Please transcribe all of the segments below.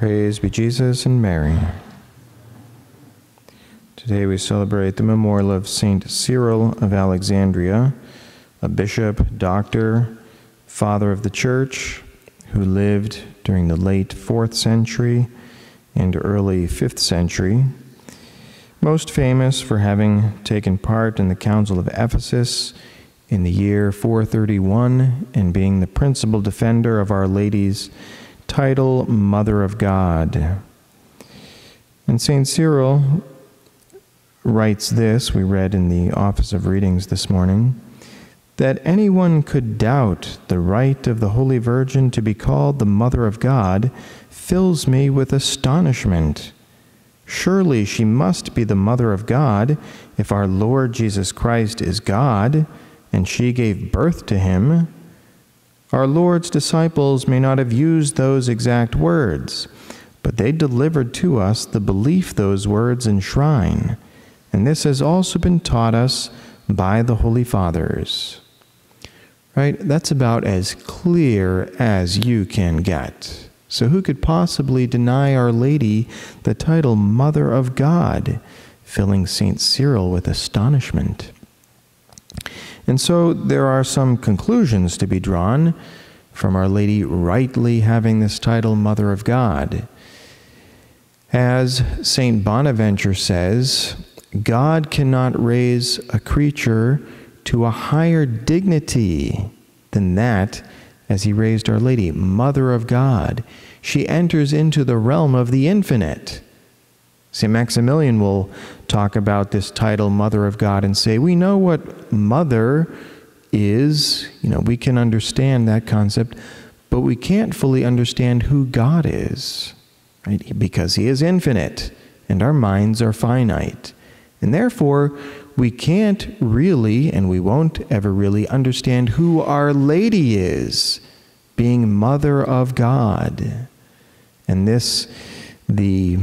Praise be Jesus and Mary. Today we celebrate the memorial of St. Cyril of Alexandria, a bishop, doctor, father of the Church, who lived during the late 4th century and early 5th century, most famous for having taken part in the Council of Ephesus in the year 431 and being the principal defender of Our Lady's title, Mother of God. And St. Cyril writes this, we read in the Office of Readings this morning, that anyone could doubt the right of the Holy Virgin to be called the Mother of God fills me with astonishment. Surely she must be the Mother of God if our Lord Jesus Christ is God, and she gave birth to him. Our Lord's disciples may not have used those exact words, but they delivered to us the belief those words enshrine, and this has also been taught us by the Holy Fathers. Right? That's about as clear as you can get. So who could possibly deny Our Lady the title Mother of God, filling St. Cyril with astonishment? And so there are some conclusions to be drawn from Our Lady rightly having this title Mother of God. As St. Bonaventure says, God cannot raise a creature to a higher dignity than that as he raised Our Lady, Mother of God. She enters into the realm of the infinite. St. Maximilian will talk about this title, Mother of God, and say, we know what mother is, we can understand that concept, but we can't fully understand who God is, right? Because he is infinite and our minds are finite. And therefore, we can't really, and we won't ever really understand who Our Lady is, being Mother of God. And this, the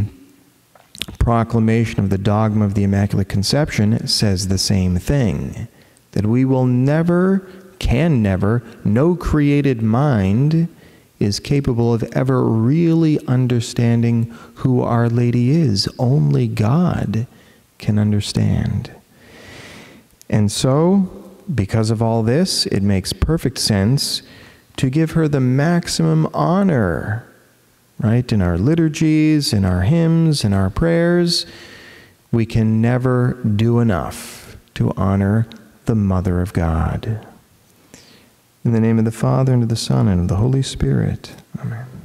proclamation of the dogma of the Immaculate Conception says the same thing, that we will never, can never, no created mind is capable of ever really understanding who Our Lady is. Only God can understand. And so, because of all this, it makes perfect sense to give her the maximum honor, right? In our liturgies, in our hymns, in our prayers, we can never do enough to honor the Mother of God. In the name of the Father, and of the Son, and of the Holy Spirit. Amen.